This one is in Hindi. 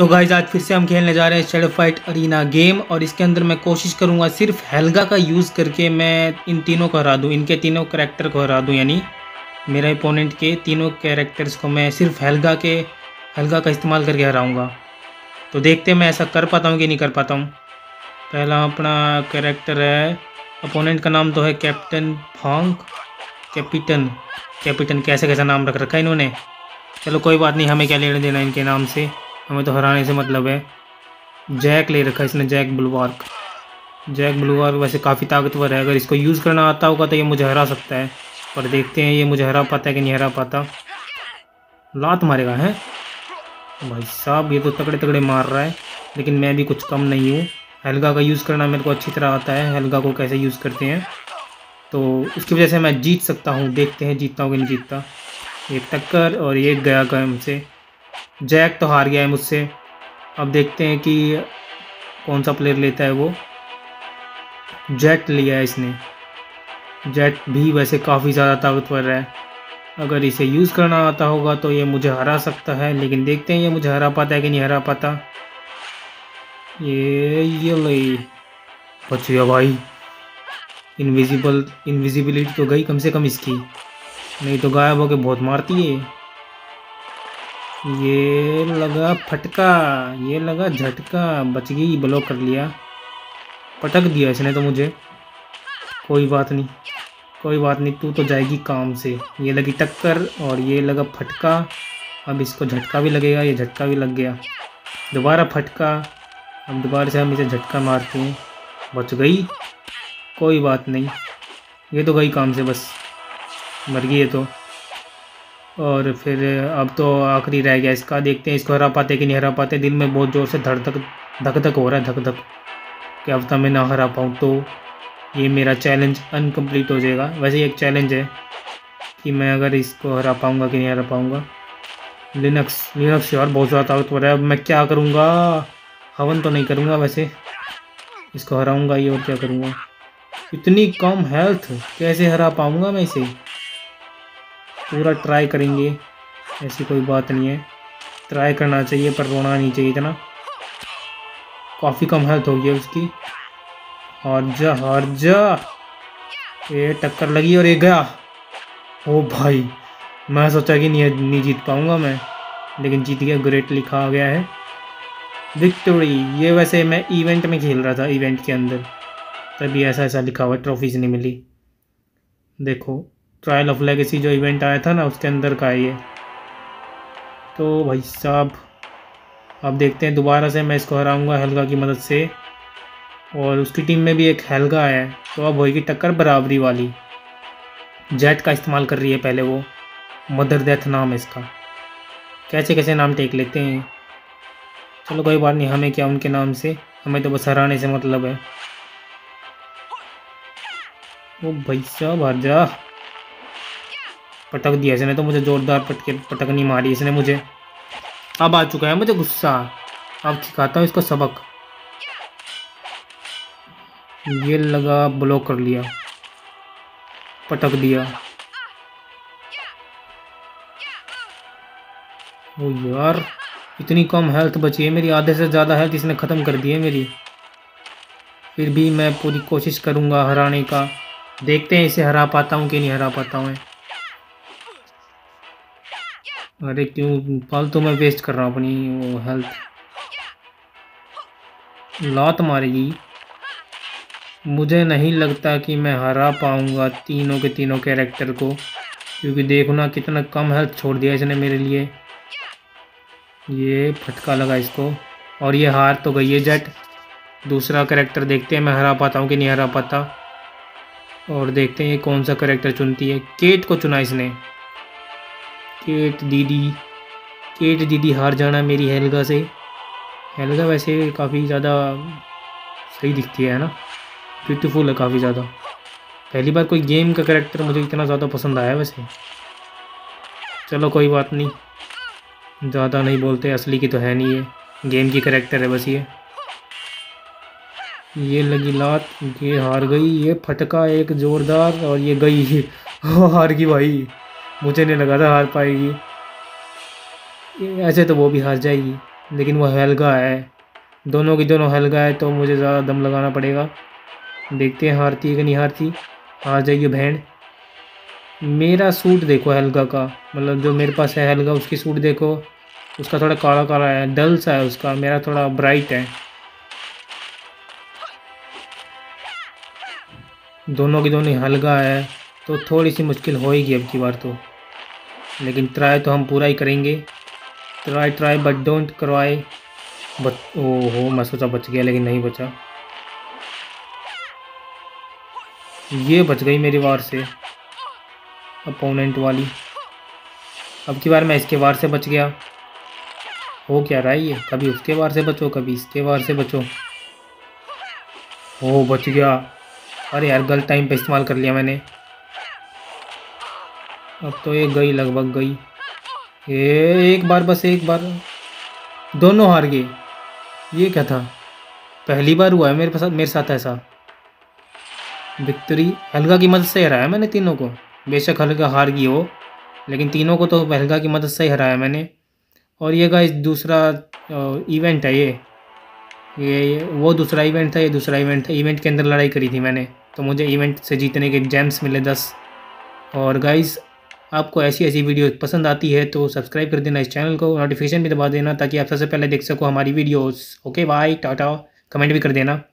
तो गाइज आज फिर से हम खेलने जा रहे हैं शेड फाइट अरीना गेम, और इसके अंदर मैं कोशिश करूंगा सिर्फ हेल्गा का यूज़ करके मैं इन तीनों को हरा दूं, इनके तीनों कैरेक्टर को हरा दूं। यानी मेरे ओपोनेंट के तीनों कैरेक्टर्स को मैं सिर्फ हेल्गा का इस्तेमाल करके हराऊंगा। तो देखते हैं मैं ऐसा कर पाता हूँ कि नहीं कर पाता हूँ। पहला अपना कैरेक्टर है, अपोनेंट का नाम तो है कैप्टन फॉन्ग, कैप्टन कैसे कैसा नाम रख रखा है इन्होंने। चलो कोई बात नहीं, हमें क्या लेने देना इनके नाम से, हमें तो हराने से मतलब है। जैक ले रखा है इसने, जैक बुलवार्क वैसे काफ़ी ताकतवर है, अगर इसको यूज़ करना आता होगा तो ये मुझे हरा सकता है। पर देखते हैं ये मुझे हरा पाता है कि नहीं हरा पाता। लात मारेगा है भाई साहब, ये तो तगड़े तगड़े मार रहा है, लेकिन मैं भी कुछ कम नहीं हूँ। हेल्गा का यूज़ करना मेरे को अच्छी तरह आता है, हेल्गा को कैसे यूज़ करते हैं, तो उसकी वजह से मैं जीत सकता हूँ। देखते हैं जीतता हूँ कि नहीं जीतता। एक टक्कर और ये गया काम से। जैक तो हार गया है मुझसे। अब देखते हैं कि कौन सा प्लेयर लेता है वो। जेट लिया है इसने, जेट भी वैसे काफ़ी ज़्यादा ताकतवर है, अगर इसे यूज़ करना आता होगा तो ये मुझे हरा सकता है। लेकिन देखते हैं ये मुझे हरा पाता है कि नहीं हरा पाता। ये ले बच गया भाई। इनविजिबिलिटी तो गई कम से कम इसकी, नहीं तो गायब होके बहुत मारती है। ये लगा फटका, ये लगा झटका, बच गई, ब्लॉक कर लिया, पटक दिया इसने तो मुझे। कोई बात नहीं, तू तो जाएगी काम से। ये लगी टक्कर और ये लगा फटका, अब इसको झटका भी लगेगा, ये झटका भी लग गया, दोबारा फटका। अब दोबारा से हम इसे झटका मारते हैं, बच गई, कोई बात नहीं, ये तो गई काम से, बस मर गई ये तो। और फिर अब तो आखिरी रह गया इसका, देखते हैं इसको हरा पाते कि नहीं हरा पाते। दिल में बहुत ज़ोर से धक धक हो रहा है, धक धक कि अब तक मैं ना हरा पाऊँ तो ये मेरा चैलेंज अनकम्प्लीट हो जाएगा। वैसे ही एक चैलेंज है कि मैं अगर इसको हरा पाऊँगा कि नहीं हरा पाऊँगा। लिनक्स यार बहुत ज़्यादा ताकतवर है। अब मैं क्या करूँगा, हवन तो नहीं करूँगा, वैसे इसको हराऊँगा ये, और क्या करूँगा। इतनी कम हेल्थ कैसे हरा पाऊँगा मैं इसे। पूरा ट्राई करेंगे, ऐसी कोई बात नहीं है, ट्राई करना चाहिए पर रोना नहीं चाहिए इतना। काफ़ी कम हेल्थ हो गया उसकी। हार जा, ये टक्कर लगी और ये गया। ओ भाई, मैं सोचा कि नहीं जीत पाऊँगा मैं, लेकिन जीत गया। ग्रेट लिखा गया है, विक्ट्री। ये वैसे मैं इवेंट में खेल रहा था, इवेंट के अंदर, तभी ऐसा लिखा हुआ, ट्रॉफीज नहीं मिली। देखो ट्रायल ऑफ लेगेसी जो इवेंट आया था ना, उसके अंदर का ये। तो भाई साहब अब देखते हैं दोबारा से मैं इसको हराऊंगा हेल्गा की मदद से। और उसकी टीम में भी एक हेल्गा है, तो अब होगी टक्कर बराबरी वाली। जेट का इस्तेमाल कर रही है पहले वो, मदर डेथ नाम है इसका। कैसे कैसे नाम टेक लेते हैं, चलो कोई बात नहीं, हमें क्या उनके नाम से, हमें तो बस हराने से मतलब है। वो भाई साहब हार जा, पटक दिया इसने तो मुझे, जोरदार पटकनी मारी इसने मुझे। अब आ चुका है मुझे गुस्सा, अब सिखाता हूँ इसको सबक। ये लगा ब्लॉक कर लिया, पटक दिया। ओ यार इतनी कम हेल्थ बची है मेरी, आधे से ज़्यादा हेल्थ इसने ख़त्म कर दी है मेरी। फिर भी मैं पूरी कोशिश करूँगा हराने का, देखते हैं इसे हरा पाता हूँ कि नहीं हरा पाता हूँ। अरे क्यों फालतू में वेस्ट कर रहा हूँ अपनी वो हेल्थ। लात मारेगी, मुझे नहीं लगता कि मैं हरा पाऊँगा तीनों के तीनों कैरेक्टर को, क्योंकि देखना कितना कम हेल्थ छोड़ दिया इसने मेरे लिए। ये फटका लगा इसको और ये हार तो गई है जेट। दूसरा कैरेक्टर देखते हैं मैं हरा पाता हूँ कि नहीं हरा पाता, और देखते हैं ये कौन सा कैरेक्टर चुनती है। केट को चुना इसने, केट दीदी हार जाना मेरी हेल्गा से। हेल्गा वैसे काफ़ी ज़्यादा सही दिखती है ना, ब्यूटीफुल है काफ़ी ज़्यादा। पहली बार कोई गेम का कैरेक्टर मुझे इतना ज़्यादा पसंद आया वैसे। चलो कोई बात नहीं, ज़्यादा नहीं बोलते, असली की तो है नहीं, ये गेम की कैरेक्टर है बस ये। ये लगी लात, ये हार गई, ये फटका एक ज़ोरदार, और ये गई। हार गई भाई, मुझे नहीं लगा था हार पाएगी, ऐसे तो वो भी हार जाएगी। लेकिन वो हेल्गा है, दोनों की दोनों हेल्गा है, तो मुझे ज़्यादा दम लगाना पड़ेगा। देखते हैं हारती है कि नहीं हारती। हार जाइए बहन। मेरा सूट देखो हेल्गा का, मतलब जो मेरे पास है हेल्गा, उसकी सूट देखो, उसका थोड़ा काला काला है, डल सा है उसका, मेरा थोड़ा ब्राइट है। दोनों की दोनों हेल्गा है, तो थोड़ी सी मुश्किल होएगी अब की बार तो, लेकिन ट्राई तो हम पूरा ही करेंगे। ट्राई ट्राई बट डोंट करवाए। बट ओहो, मैं सोचा बच गया, लेकिन नहीं बचा। ये बच गई मेरी वार से, अपोनेंट वाली। अब की बार मैं इसके वार से बच गया। हो क्या रहा है ये, कभी उसके वार से बचो, कभी इसके वार से बचो। हो बच गया। अरे यार, गलत टाइम पे इस्तेमाल कर लिया मैंने। अब तो ये गई, लगभग गई। ये एक बार, बस एक बार। दोनों हार गए। ये क्या था, पहली बार हुआ है मेरे साथ ऐसा। विक्ट्री हेल्गा की मदद से हराया मैंने तीनों को। बेशक हेल्गा हार गई हो, लेकिन तीनों को तो हेल्गा की मदद से ही हराया मैंने। और ये गाइस दूसरा इवेंट है, ये वो दूसरा इवेंट था, ये दूसरा इवेंट था। इवेंट के अंदर लड़ाई करी थी मैंने, तो मुझे इवेंट से जीतने के जेम्स मिले 10। और गाइस, आपको ऐसी ऐसी वीडियो पसंद आती है तो सब्सक्राइब कर देना इस चैनल को, नोटिफिकेशन भी दबा देना ताकि आप सबसे पहले देख सको हमारी videos. Okay bye, Tata. Comment भी कर देना।